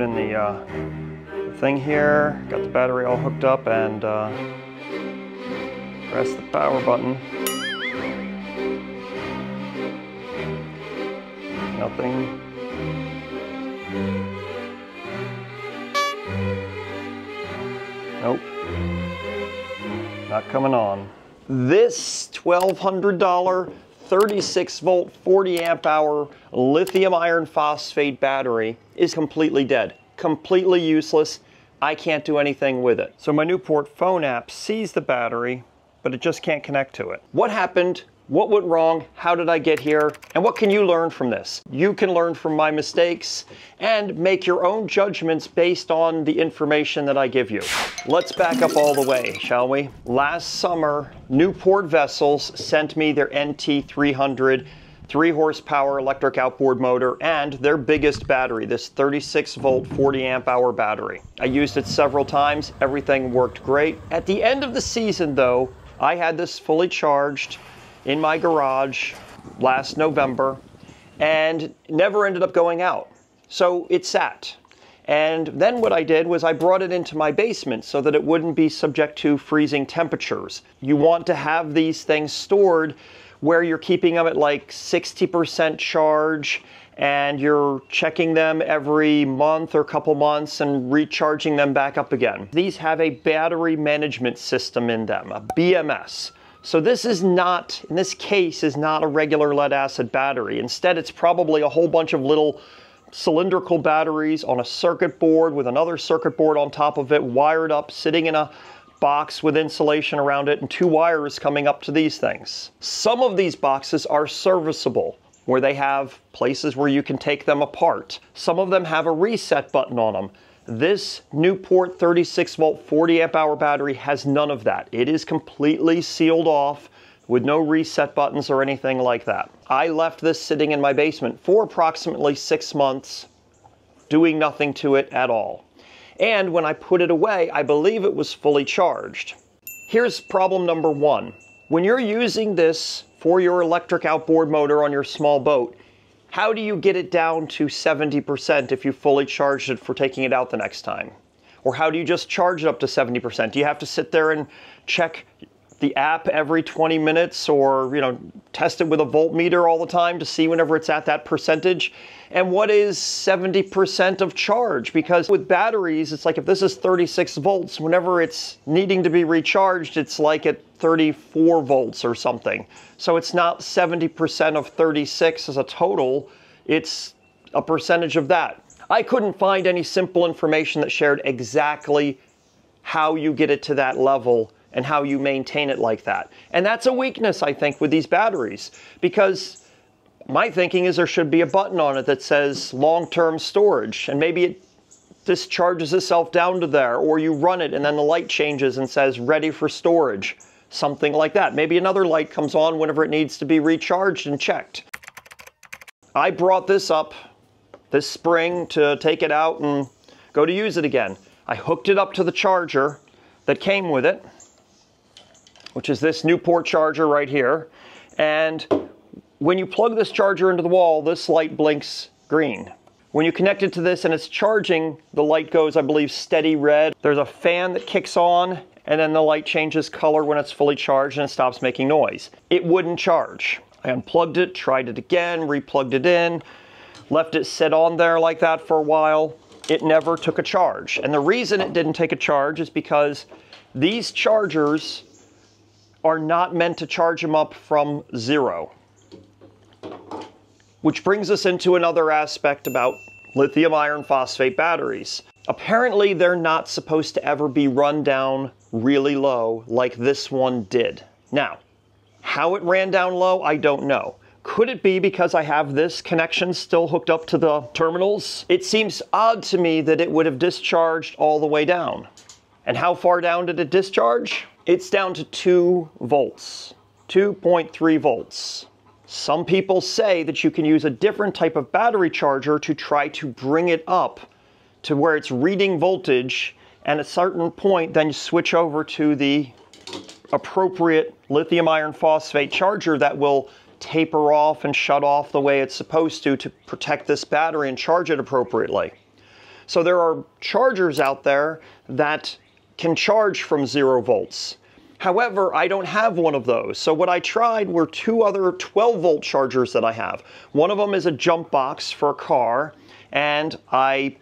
put in the thing here, got the battery all hooked up, and press the power button. Nothing. Nope. Not coming on. This $1,200 36 volt 40 amp hour lithium iron phosphate battery is completely dead, completely useless. I can't do anything with it. So my Newport phone app sees the battery, but it just can't connect to it. What happened? What went wrong? How did I get here? And what can you learn from this? You can learn from my mistakes and make your own judgments based on the information that I give you. Let's back up all the way, shall we? Last summer, Newport Vessels sent me their NT300 3-horsepower electric outboard motor and their biggest battery, this 36 volt 40 amp hour battery. I used it several times. Everything worked great. At the end of the season though, I had this fully charged in my garage last November and never ended up going out. So it sat. And then what I did was I brought it into my basement so that it wouldn't be subject to freezing temperatures. You want to have these things stored where you're keeping them at like 60% charge and you're checking them every month or couple months and recharging them back up again. These have a battery management system in them, a BMS. So this is not, in this case, is not a regular lead acid battery. Instead, it's probably a whole bunch of little cylindrical batteries on a circuit board with another circuit board on top of it, wired up, sitting in a box with insulation around it and two wires coming up to these things. Some of these boxes are serviceable, where they have places where you can take them apart. Some of them have a reset button on them. This Newport 36 volt 40 amp hour battery has none of that. It is completely sealed off with no reset buttons or anything like that. I left this sitting in my basement for approximately 6 months, doing nothing to it at all. And when I put it away, I believe it was fully charged. Here's problem number one. When you're using this for your electric outboard motor on your small boat, how do you get it down to 70% if you fully charged it for taking it out the next time? Or how do you just charge it up to 70%? Do you have to sit there and check the app every 20 minutes or, you know, test it with a voltmeter all the time to see whenever it's at that percentage? And what is 70% of charge? Because with batteries, it's like if this is 36 volts, whenever it's needing to be recharged, it's like at 34 volts or something. So it's not 70% of 36 as a total, it's a percentage of that. I couldn't find any simple information that shared exactly how you get it to that level and how you maintain it like that. And that's a weakness, I think, with these batteries, because my thinking is there should be a button on it that says long-term storage, and maybe it discharges itself down to there, or you run it and then the light changes and says ready for storage, something like that. Maybe another light comes on whenever it needs to be recharged and checked. I brought this up this spring to take it out and go to use it again. I hooked it up to the charger that came with it, which is this Newport charger right here. And when you plug this charger into the wall, this light blinks green. When you connect it to this and it's charging, the light goes, I believe, steady red. There's a fan that kicks on, and then the light changes color when it's fully charged and it stops making noise. It wouldn't charge. I unplugged it, tried it again, replugged it in, left it sit on there like that for a while. It never took a charge. And the reason it didn't take a charge is because these chargers are not meant to charge them up from zero. Which brings us into another aspect about lithium iron phosphate batteries. Apparently they're not supposed to ever be run down really low like this one did. Now, how it ran down low, I don't know. Could it be because I have this connection still hooked up to the terminals? It seems odd to me that it would have discharged all the way down. And how far down did it discharge? It's down to 2 volts, 2.3 volts. Some people say that you can use a different type of battery charger to try to bring it up to where it's reading voltage, and at a certain point, then you switch over to the appropriate lithium iron phosphate charger that will taper off and shut off the way it's supposed to protect this battery and charge it appropriately. So there are chargers out there that can charge from 0 volts. However, I don't have one of those. So what I tried were two other 12-volt chargers that I have. One of them is a jump box for a car, and I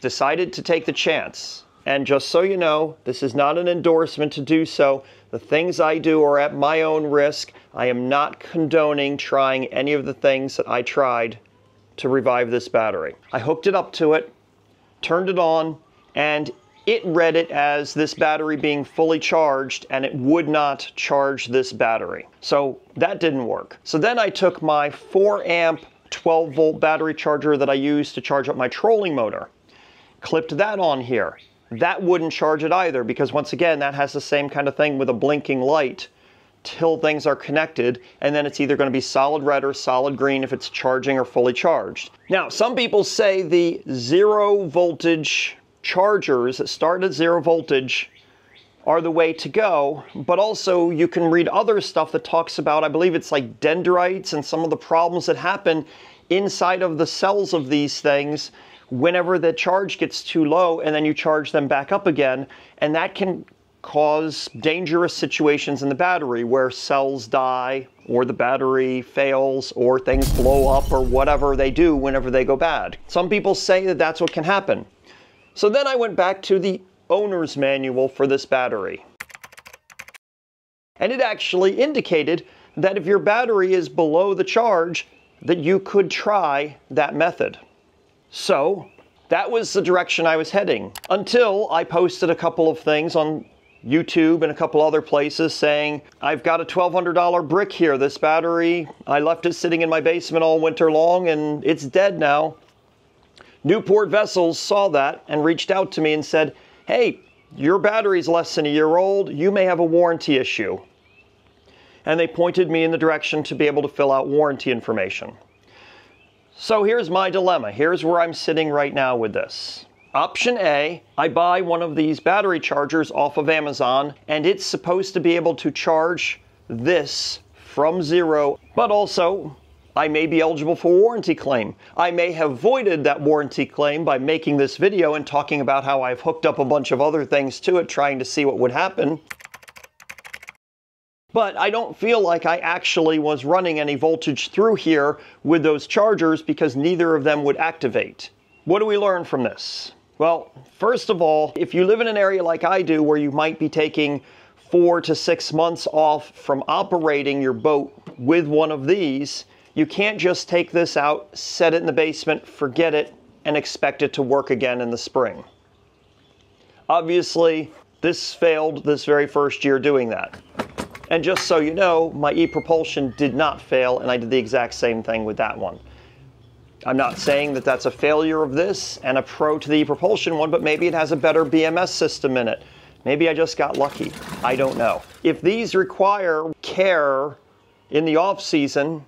decided to take the chance. And just so you know, this is not an endorsement to do so. The things I do are at my own risk. I am not condoning trying any of the things that I tried to revive this battery. I hooked it up to it, turned it on, and it read it as this battery being fully charged, and it would not charge this battery. So that didn't work. So then I took my 4-amp 12-volt battery charger that I used to charge up my trolling motor, clipped that on here. That wouldn't charge it either, because once again, that has the same kind of thing with a blinking light till things are connected, and then it's either going to be solid red or solid green if it's charging or fully charged. Now, some people say the 0-voltage chargers that start at 0 voltage are the way to go, but also you can read other stuff that talks about, I believe it's like dendrites and some of the problems that happen inside of the cells of these things whenever the charge gets too low and then you charge them back up again, and that can cause dangerous situations in the battery where cells die or the battery fails or things blow up or whatever they do whenever they go bad. Some people say that that's what can happen. So then I went back to the owner's manual for this battery. And it actually indicated that if your battery is below the charge, that you could try that method. So that was the direction I was heading, until I posted a couple of things on YouTube and a couple other places saying, I've got a $1,200 brick here, this battery, I left it sitting in my basement all winter long and it's dead now. Newport Vessels saw that and reached out to me and said, hey, your battery's less than a year old, you may have a warranty issue. And they pointed me in the direction to be able to fill out warranty information. So here's my dilemma. Here's where I'm sitting right now with this. Option A, I buy one of these battery chargers off of Amazon, and it's supposed to be able to charge this from 0, but also I may be eligible for a warranty claim. I may have voided that warranty claim by making this video and talking about how I've hooked up a bunch of other things to it, trying to see what would happen. But I don't feel like I actually was running any voltage through here with those chargers because neither of them would activate. What do we learn from this? Well, first of all, if you live in an area like I do where you might be taking 4 to 6 months off from operating your boat with one of these, you can't just take this out, set it in the basement, forget it, and expect it to work again in the spring. Obviously, this failed this very first year doing that. And just so you know, my e-propulsion did not fail, and I did the exact same thing with that one. I'm not saying that that's a failure of this and a pro to the e-propulsion one, but maybe it has a better BMS system in it. Maybe I just got lucky. I don't know. If these require care in the off-season,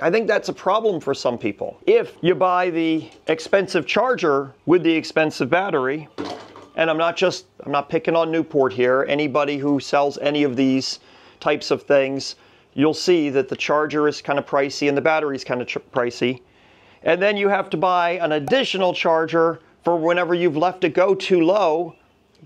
I think that's a problem for some people. If you buy the expensive charger with the expensive battery, and I'm not picking on Newport here, anybody who sells any of these types of things, you'll see that the charger is kind of pricey and the battery is kind of pricey. And then you have to buy an additional charger for whenever you've left it go too low.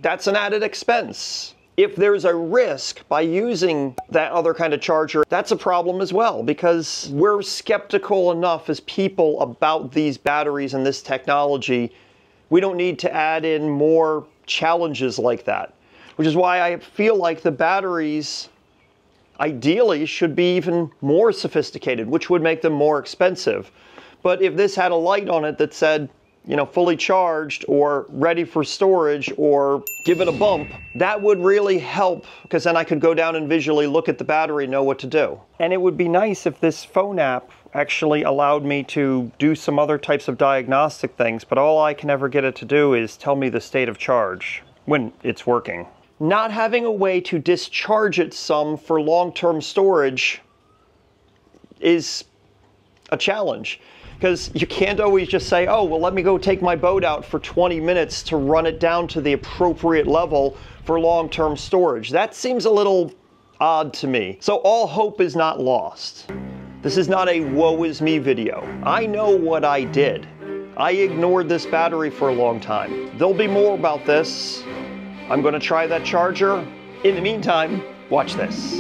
That's an added expense. If there's a risk by using that other kind of charger, that's a problem as well, because we're skeptical enough as people about these batteries and this technology. We don't need to add in more challenges like that, which is why I feel like the batteries ideally should be even more sophisticated, which would make them more expensive. But if this had a light on it that said, you know, fully charged or ready for storage or give it a bump, that would really help, because then I could go down and visually look at the battery and know what to do. And it would be nice if this phone app actually allowed me to do some other types of diagnostic things, but all I can ever get it to do is tell me the state of charge when it's working. Not having a way to discharge it some for long-term storage is a challenge. Because you can't always just say, oh, well, let me go take my boat out for 20 minutes to run it down to the appropriate level for long-term storage. That seems a little odd to me. So all hope is not lost. This is not a woe is me video. I know what I did. I ignored this battery for a long time. There'll be more about this. I'm going to try that charger. In the meantime, watch this.